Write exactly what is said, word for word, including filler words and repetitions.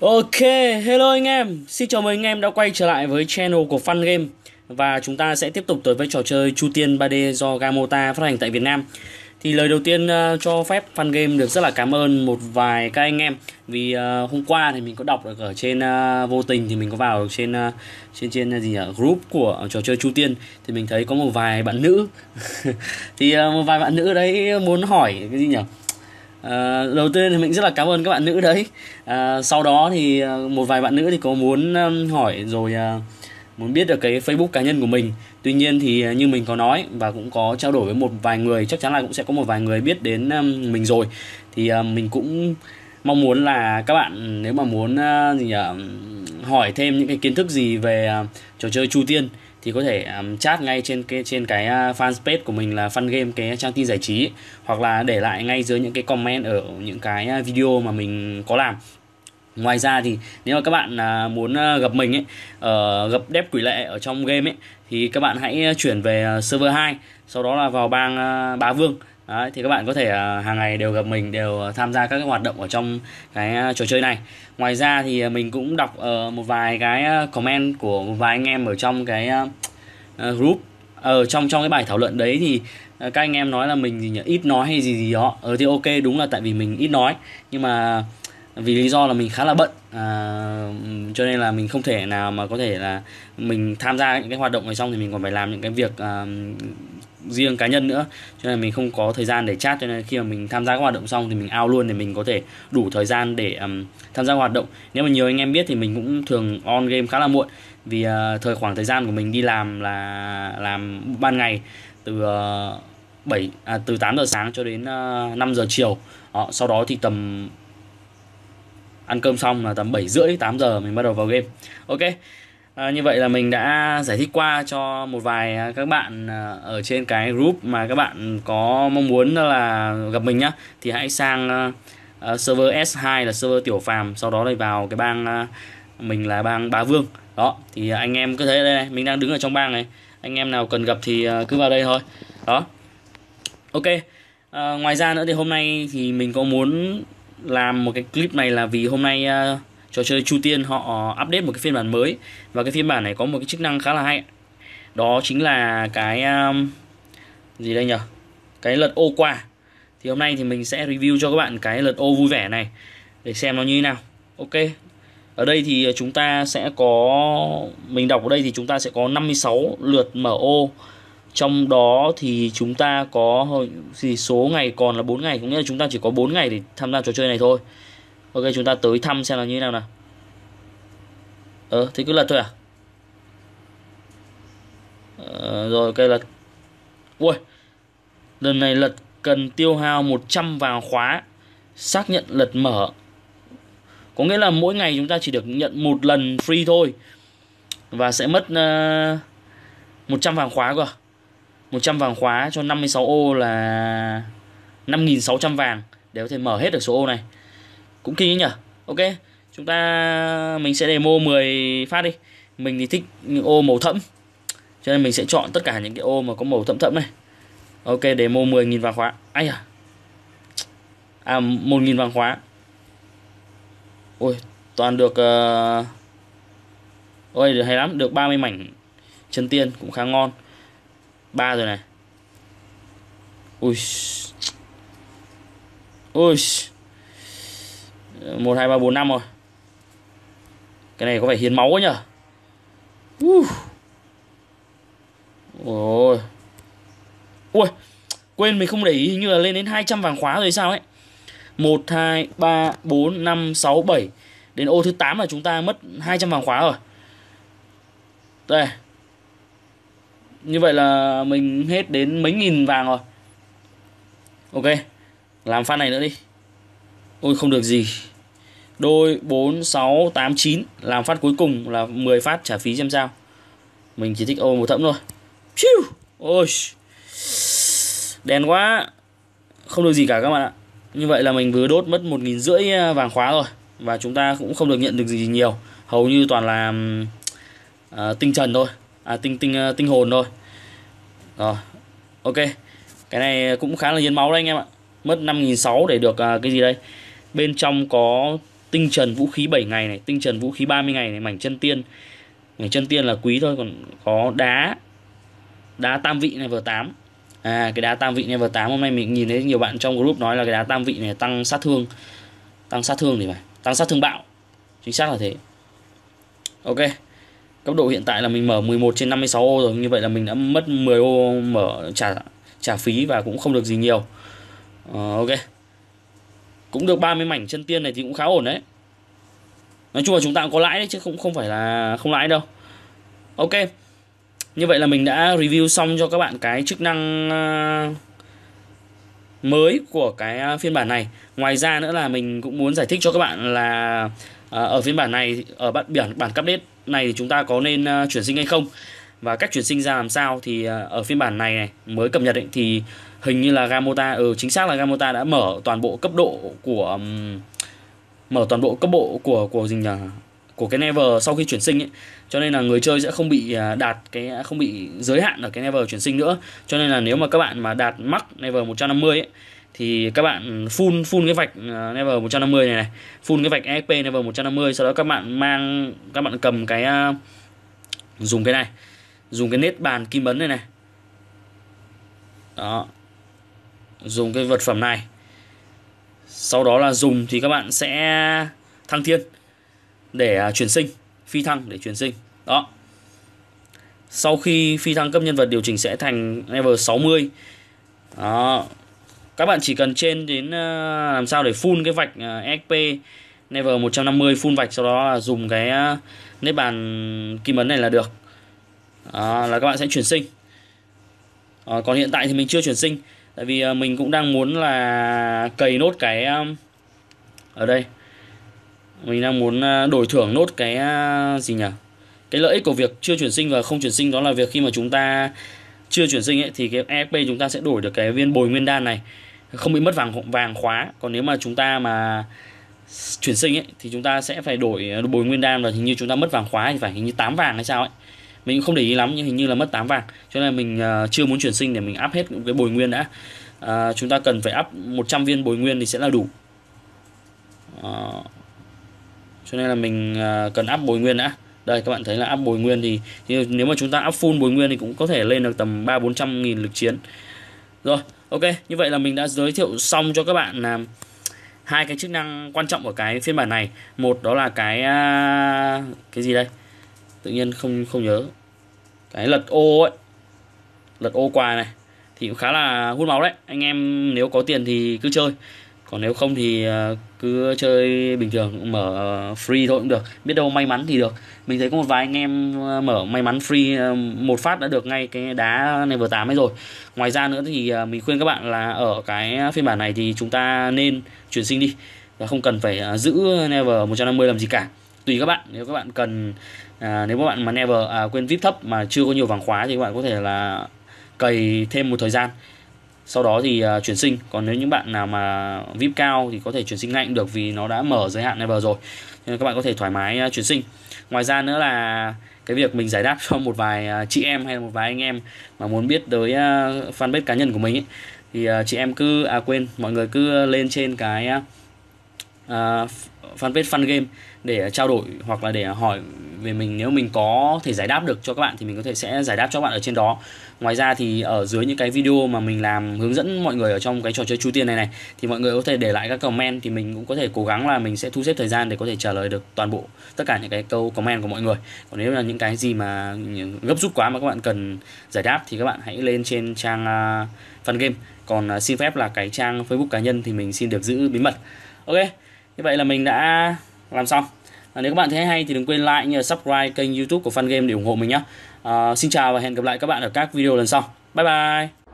Ok, hello anh em, xin chào mừng anh em đã quay trở lại với channel của FunGame. Và chúng ta sẽ tiếp tục tới với trò chơi Tru Tiên ba D do Gamota phát hành tại Việt Nam. Thì lời đầu tiên uh, cho phép FunGame được rất là cảm ơn một vài các anh em. Vì uh, hôm qua thì mình có đọc được ở trên uh, vô tình thì mình có vào trên uh, trên trên gì nhỉ? Group của trò chơi Tru Tiên. Thì mình thấy có một vài bạn nữ Thì uh, một vài bạn nữ đấy muốn hỏi cái gì nhỉ? À, đầu tiên thì mình rất là cảm ơn các bạn nữ đấy. à, Sau đó thì một vài bạn nữ thì có muốn hỏi rồi, à, muốn biết được cái Facebook cá nhân của mình. Tuy nhiên thì như mình có nói và cũng có trao đổi với một vài người, chắc chắn là cũng sẽ có một vài người biết đến mình rồi. Thì à, mình cũng mong muốn là các bạn nếu mà muốn à, gì à, hỏi thêm những cái kiến thức gì về à, trò chơi Tru Tiên thì có thể um, chat ngay trên cái trên cái uh, fanpage của mình là FunGame, cái trang tin giải trí ấy. Hoặc là để lại ngay dưới những cái comment ở những cái uh, video mà mình có làm. Ngoài ra thì nếu mà các bạn uh, muốn uh, gặp mình ấy, uh, gặp Đép Quỷ Lệ ở trong game ấy, thì các bạn hãy chuyển về uh, server hai, sau đó là vào bang uh, Bá Vương. Đấy, thì các bạn có thể uh, hàng ngày đều gặp mình, đều tham gia các cái hoạt động ở trong cái uh, trò chơi này. Ngoài ra thì uh, mình cũng đọc uh, một vài cái uh, comment của một vài anh em ở trong cái uh, uh, group, ở uh, trong trong cái bài thảo luận đấy. Thì uh, các anh em nói là mình gì nhỉ? Ít nói hay gì gì đó. Ờ uh, thì ok, đúng là tại vì mình ít nói, nhưng mà vì lý do là mình khá là bận, uh, cho nên là mình không thể nào mà có thể là mình tham gia những cái hoạt động này, xong thì mình còn phải làm những cái việc uh, riêng cá nhân nữa, cho nên mình không có thời gian để chat. Cho nên khi mà mình tham gia các hoạt động xong thì mình out luôn, để mình có thể đủ thời gian để um, tham gia hoạt động. Nếu mà nhiều anh em biết thì mình cũng thường on game khá là muộn, vì uh, thời khoảng thời gian của mình đi làm là làm ban ngày từ uh, bảy à, từ tám giờ sáng cho đến uh, năm giờ chiều. Đó, sau đó thì tầm ăn cơm xong là tầm bảy rưỡi tám giờ mình bắt đầu vào game. Ok. À, như vậy là mình đã giải thích qua cho một vài các bạn ở trên cái group mà các bạn có mong muốn là gặp mình nhá. Thì hãy sang uh, server S hai là server tiểu phàm, sau đó lại vào cái bang uh, mình là bang Bá Vương. Đó, thì anh em cứ thấy đây này, mình đang đứng ở trong bang này. Anh em nào cần gặp thì uh, cứ vào đây thôi. Đó. Ok. À, ngoài ra nữa thì hôm nay thì mình có muốn làm một cái clip này là vì hôm nay uh, trò chơi Tru Tiên họ update một cái phiên bản mới. Và cái phiên bản này có một cái chức năng khá là hay. Đó chính là cái um, gì đây nhỉ? Cái lật ô quà. Thì hôm nay thì mình sẽ review cho các bạn cái lật ô vui vẻ này, để xem nó như thế nào. Ok. Ở đây thì chúng ta sẽ có, mình đọc ở đây thì chúng ta sẽ có năm mươi sáu lượt mở ô. Trong đó thì chúng ta có thì số ngày còn là bốn ngày, có nghĩa là chúng ta chỉ có bốn ngày để tham gia trò chơi này thôi. Ok, chúng ta tới thăm xem là như thế nào nào. Ờ, thì cứ lật thôi à? Ờ, rồi, ok lật. Ui, lần này lật cần tiêu hao một trăm vàng khóa. Xác nhận lật mở. Có nghĩa là mỗi ngày chúng ta chỉ được nhận một lần free thôi. Và sẽ mất uh, một trăm vàng khóa cơ. một trăm vàng khóa cho năm mươi sáu ô là năm nghìn sáu trăm vàng. Để có thể mở hết được số ô này. Cũng kinh ấy nhỉ. Ok, chúng ta mình sẽ demo mười phát đi. Mình thì thích ô màu thẫm, cho nên mình sẽ chọn tất cả những cái ô mà có màu thẫm thẫm này. Ok, demo mười nghìn vàng khóa. Ai à? À, một nghìn vàng khóa. Ôi, toàn được uh... Ôi, được hay lắm, được ba mươi mảnh chân tiên cũng khá ngon. ba rồi này. Ui. Ui. một, hai, ba, bốn, năm rồi. Cái này có phải hiến máu quá nhở. uh. Ôi. Ui, quên mình không để ý, hình như là lên đến hai trăm vàng khóa rồi sao ấy. Một, hai, ba, bốn, năm, sáu, bảy. Đến ô thứ tám là chúng ta mất hai trăm vàng khóa rồi. Đây. Như vậy là mình hết đến mấy nghìn vàng rồi. Ok, làm pha này nữa đi. Ôi không được gì. Đôi bốn, sáu, tám, chín. Làm phát cuối cùng là mười phát trả phí xem sao. Mình chỉ thích ô một thẫm thôi. Chiu. Ôi, đen quá. Không được gì cả các bạn ạ. Như vậy là mình vừa đốt mất một nghìn năm trăm vàng khóa rồi. Và chúng ta cũng không được nhận được gì nhiều. Hầu như toàn là à, tinh trần thôi. À tinh tinh tinh hồn thôi. Rồi. Ok. Cái này cũng khá là hiến máu đấy anh em ạ. Mất năm nghìn sáu trăm để được à, cái gì đây. Bên trong có tinh trần vũ khí bảy ngày này, tinh trần vũ khí ba mươi ngày này, mảnh chân tiên. Mảnh chân tiên là quý thôi, còn có đá đá tam vị này vờ tám. À, cái đá tam vị này vờ tám hôm nay mình nhìn thấy nhiều bạn trong group nói là cái đá tam vị này tăng sát thương. Tăng sát thương thì phải, tăng sát thương bạo. Chính xác là thế. Ok. Cấp độ hiện tại là mình mở mười một trên năm mươi sáu ô rồi, như vậy là mình đã mất mười ô mở trả trả phí và cũng không được gì nhiều. Ờ, ok. Cũng được ba mươi mảnh chân tiên này thì cũng khá ổn đấy. Nói chung là chúng ta cũng có lãi đấy chứ không không phải là không lãi đâu. Ok. Như vậy là mình đã review xong cho các bạn cái chức năng mới của cái phiên bản này. Ngoài ra nữa là mình cũng muốn giải thích cho các bạn là ở phiên bản này, ở bản biển bản update này thì chúng ta có nên chuyển sinh hay không, và cách chuyển sinh ra làm sao. Thì ở phiên bản này, này mới cập nhật ấy, thì hình như là Gamota, ừ, chính xác là Gamota đã mở toàn bộ cấp độ của mở toàn bộ cấp độ của của gì nhỉ? Của cái Never sau khi chuyển sinh ấy. Cho nên là người chơi sẽ không bị đạt cái không bị giới hạn ở cái Never chuyển sinh nữa. Cho nên là nếu mà các bạn mà đạt max Never một trăm năm mươi ấy, thì các bạn full full cái vạch Never một trăm năm mươi này này, full cái vạch e ép pê Never một trăm năm mươi, sau đó các bạn mang các bạn cầm cái dùng cái này, dùng cái nét bàn kim ấn này này. Đó. Dùng cái vật phẩm này. Sau đó là dùng thì các bạn sẽ thăng thiên để chuyển sinh, phi thăng để chuyển sinh. Đó. Sau khi phi thăng cấp nhân vật điều chỉnh sẽ thành level sáu mươi. Đó. Các bạn chỉ cần trên đến làm sao để full cái vạch e ép pê level một trăm năm mươi, full vạch, sau đó là dùng cái nét bàn kim ấn này là được. Đó, là các bạn sẽ chuyển sinh. Đó, còn hiện tại thì mình chưa chuyển sinh, tại vì mình cũng đang muốn là cày nốt cái ở đây. Mình đang muốn đổi thưởng nốt cái gì nhỉ? Cái lợi ích của việc chưa chuyển sinh và không chuyển sinh, đó là việc khi mà chúng ta chưa chuyển sinh ấy, thì cái e ép pê chúng ta sẽ đổi được cái viên bồi nguyên đan này, không bị mất vàng vàng khóa. Còn nếu mà chúng ta mà chuyển sinh ấy, thì chúng ta sẽ phải đổi bồi nguyên đan, và hình như chúng ta mất vàng khóa thì phải, hình như tám vàng hay sao ấy. Mình cũng không để ý lắm, nhưng hình như là mất tám vàng. Cho nên mình chưa muốn chuyển sinh để mình up hết cái bồi nguyên đã. À, chúng ta cần phải up một trăm viên bồi nguyên thì sẽ là đủ. À, cho nên là mình cần up bồi nguyên đã. Đây các bạn thấy là up bồi nguyên thì, thì nếu mà chúng ta up full bồi nguyên thì cũng có thể lên được tầm ba bốn trăm nghìn lực chiến. Rồi, ok, như vậy là mình đã giới thiệu xong cho các bạn là hai cái chức năng quan trọng của cái phiên bản này. Một đó là cái cái gì đây? Tự nhiên không không nhớ. Cái lật ô ấy. Lật ô quà này thì cũng khá là hút máu đấy. Anh em nếu có tiền thì cứ chơi, còn nếu không thì cứ chơi bình thường, mở free thôi cũng được, biết đâu may mắn thì được. Mình thấy có một vài anh em mở may mắn free một phát đã được ngay cái đá level tám ấy rồi. Ngoài ra nữa thì mình khuyên các bạn là ở cái phiên bản này thì chúng ta nên chuyển sinh đi, và không cần phải giữ level một trăm năm mươi làm gì cả. Tùy các bạn, nếu các bạn cần à, nếu các bạn mà level à, quên vê i pê thấp mà chưa có nhiều vàng khóa thì các bạn có thể là cày thêm một thời gian, sau đó thì uh, chuyển sinh. Còn nếu những bạn nào mà vê i pê cao thì có thể chuyển sinh ngay cũng được, vì nó đã mở giới hạn level rồi, nên các bạn có thể thoải mái uh, chuyển sinh. Ngoài ra nữa là cái việc mình giải đáp cho một vài uh, chị em hay là một vài anh em mà muốn biết tới uh, fanpage cá nhân của mình ấy, thì uh, chị em cứ à quên mọi người cứ lên trên cái uh, fanpage FunGame để trao đổi, hoặc là để hỏi về mình. Nếu mình có thể giải đáp được cho các bạn thì mình có thể sẽ giải đáp cho các bạn ở trên đó. Ngoài ra thì ở dưới những cái video mà mình làm hướng dẫn mọi người ở trong cái trò chơi Tru Tiên này này, thì mọi người có thể để lại các comment, thì mình cũng có thể cố gắng là mình sẽ thu xếp thời gian để có thể trả lời được toàn bộ tất cả những cái câu comment của mọi người. Còn nếu là những cái gì mà gấp rút quá mà các bạn cần giải đáp thì các bạn hãy lên trên trang uh, FunGame. Còn uh, xin phép là cái trang Facebook cá nhân thì mình xin được giữ bí mật. Ok, như vậy là mình đã làm xong. À, nếu các bạn thấy hay thì đừng quên like, subscribe kênh YouTube của FunGame để ủng hộ mình nhé. À, xin chào và hẹn gặp lại các bạn ở các video lần sau. Bye bye.